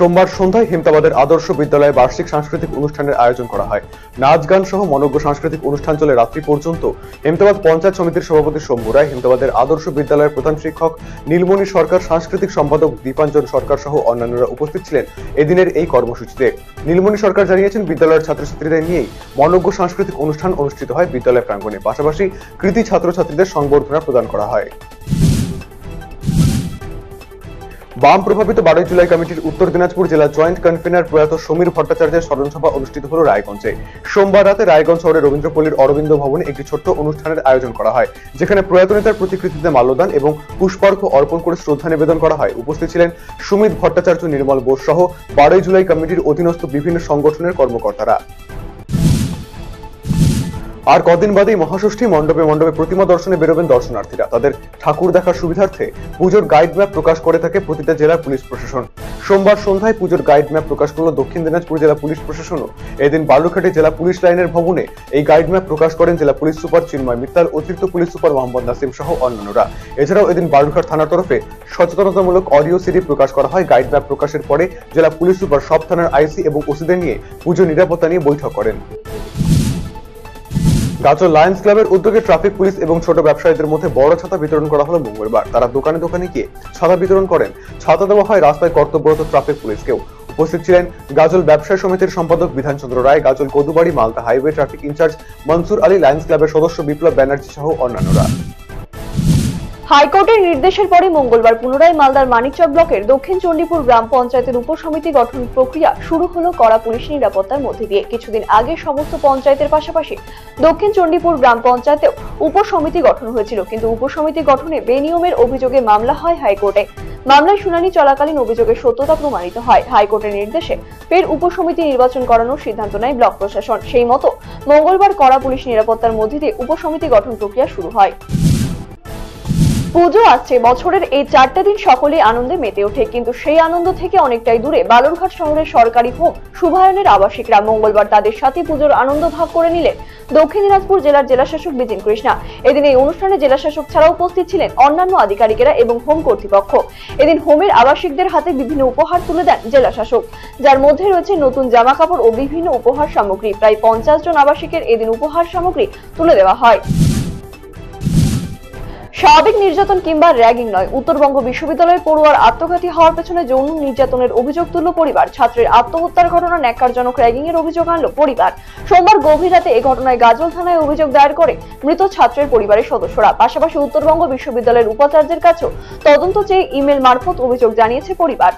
সোমবার সন্ধ্যায় হেমতাবাদের আদর্শ বিদ্যালয়ে বার্ষিক সাংস্কৃতিক অনুষ্ঠানের আয়োজন করা হয়। নাচ গান সহ মনোজ্ঞ সাংস্কৃতিক অনুষ্ঠান চলে রাত্রি পর্যন্ত। হেমতাবাদ পঞ্চায়েত সমিতির সভাপতি শম্ভু রায়, হেমতাবাদের আদর্শ বিদ্যালয়ের প্রধান শিক্ষক নীলমণি সরকার, সাংস্কৃতিক সম্পাদক দীপাঞ্জন সরকার সহ অন্যান্যরা উপস্থিত ছিলেন এদিনের এই কর্মসূচিতে। নীলমণি সরকার জানিয়েছেন, বিদ্যালয়ের ছাত্রছাত্রীদের নিয়েই মনোজ্ঞ সাংস্কৃতিক অনুষ্ঠান অনুষ্ঠিত হয় বিদ্যালয় প্রাঙ্গণে, পাশাপাশি কৃতি ছাত্রছাত্রীদের সংবর্ধনা প্রদান করা হয়। বাম প্রভাবিত ১২ জুলাই কমিটির উত্তর দিনাজপুর জেলা জয়েন্ট কনভিনার প্রয়াত সমীর ভট্টাচার্যের স্মরণসভা অনুষ্ঠিত হল রায়গঞ্জে। সোমবার রাতে রায়গঞ্জ শহরের রবীন্দ্রপল্লীর অরবিন্দ ভবনে একটি ছোট্ট অনুষ্ঠানের আয়োজন করা হয়, যেখানে প্রয়াত নেতার প্রতিকৃতিতে মাল্যদান এবং পুষ্পার্ঘ্য অর্পণ করে শ্রদ্ধা নিবেদন করা হয়। উপস্থিত ছিলেন সুমিত ভট্টাচার্য, নির্মল বোস সহ ১২ জুলাই কমিটির অধীনস্থ বিভিন্ন সংগঠনের কর্মকর্তারা। আর কদিন বাদেই মহাষষ্ঠী, মণ্ডপে মণ্ডপে প্রতিমা দর্শনে বেরোবেন দর্শনার্থীরা। তাদের ঠাকুর দেখার সুবিধার্থে পুজোর গাইড ম্যাপ প্রকাশ করে থাকে প্রতিটা জেলার পুলিশ প্রশাসন। সোমবার সন্ধ্যায় পুজোর গাইড ম্যাপ প্রকাশ করল দক্ষিণ দিনাজপুর জেলা পুলিশ প্রশাসনও। এদিন বালুরঘাটে জেলা পুলিশ লাইনের ভবনে এই গাইড ম্যাপ প্রকাশ করেন জেলা পুলিশ সুপার চিন্ময় মিত্তাল, অতিরিক্ত পুলিশ সুপার মোহাম্মদ নাসিম সহ অন্যান্যরা। এছাড়াও এদিন বালুরঘাট থানার তরফে সচেতনতামূলক অডিও সিডি প্রকাশ করা হয়। গাইড ম্যাপ প্রকাশের পরে জেলা পুলিশ সুপার সব থানার আইসি এবং ওসিদের নিয়ে পুজো নিরাপত্তা নিয়ে বৈঠক করেন। গাজল লায়ন্স ক্লাবের উদ্যোগে ট্রাফিক পুলিশ এবং ছোট ব্যবসায়ীদের মধ্যে বড় ছাতা বিতরণ করা হলো মঙ্গলবার। তারা দোকানে দোকানে গিয়ে ছাতা বিতরণ করেন। ছাতা দেওয়া হয় রাস্তায় কর্তব্যরত ট্রাফিক পুলিশকেও। উপস্থিত ছিলেন গাজল ব্যবসায়ী সমিতির সম্পাদক বিধানচন্দ্র রায়, গাজল Kadubari Malda highway traffic incharge Mansur Ali, Lions ক্লাবের সদস্য বিপ্লব ব্যানার্জি সহ অন্যান্যরা। হাইকোর্টের নির্দেশের পরে মঙ্গলবার পুনরায় মালদার মানিকচক ব্লকের দক্ষিণ চণ্ডীপুর গ্রাম পঞ্চায়েতের উপসমিতি গঠন প্রক্রিয়া শুরু হলো কড়া পুলিশ নিরাপত্তার মধ্যে দিয়ে। কিছুদিন আগে সমস্ত পঞ্চায়েতের পাশাপাশি দক্ষিণ চণ্ডীপুর গ্রাম পঞ্চায়েতেও উপসমিতি গঠন হয়েছিল, কিন্তু উপসমিতি গঠনে বেনিয়মের অভিযোগে মামলা হয় হাইকোর্টে। মামলায় শুনানি চলাকালীন অভিযোগের সত্যতা প্রমাণিত হয়। হাইকোর্টের নির্দেশে ফের উপসমিতি নির্বাচন করানোর সিদ্ধান্ত নেয় ব্লক প্রশাসন। সেই মতো মঙ্গলবার কড়া পুলিশ নিরাপত্তার মধ্যে দিয়ে উপসমিতি গঠন প্রক্রিয়া শুরু হয়। পুজো আসছে, বছরের এই ৪টা দিন সকলে আনন্দে মেতে ওঠে, কিন্তু সেই আনন্দ থেকে অনেকটাই দূরে বালুরঘাট শহরের সরকারি হোম শুভায়নের আবাসিকরা। মঙ্গলবার তাদের সাথে পুজোর আনন্দ ভাগ করে নিলেন দক্ষিণ দিনাজপুর জেলার জেলাশাসক বিদিন কৃষ্ণা। এদিন এই অনুষ্ঠানে জেলাশাসক ছাড়া উপস্থিত ছিলেন অন্যান্য আধিকারিকেরা এবং হোম কর্তৃপক্ষ। এদিন হোমের আবাসিকদের হাতে বিভিন্ন উপহার তুলে দেন জেলাশাসক, যার মধ্যে রয়েছে নতুন জামা কাপড় ও বিভিন্ন উপহার সামগ্রী। প্রায় ৫০ জন আবাসিকের এদিন উপহার সামগ্রী তুলে দেওয়া হয়। স্বাভাবিক নির্যাতন কিংবা র্যাগিং নয়, উত্তরবঙ্গ বিশ্ববিদ্যালয়ের পড়ুয়ার আত্মঘাতী হওয়ার পেছনে যৌন নির্যাতনের অভিযোগ তুলল পরিবার। ছাত্রের আত্মহত্যার ঘটনা ন্যাক্কারজনক র্যাগিং এর অভিযোগ আনল পরিবার। সোমবার গভীর রাতে এই ঘটনায় গাজল থানায় অভিযোগ দায়ের করে মৃত ছাত্রের পরিবারের সদস্যরা। পাশাপাশি উত্তরবঙ্গ বিশ্ববিদ্যালয়ের উপাচার্যের কাছেও তদন্ত চেয়ে ইমেল মারফত অভিযোগ জানিয়েছে পরিবার।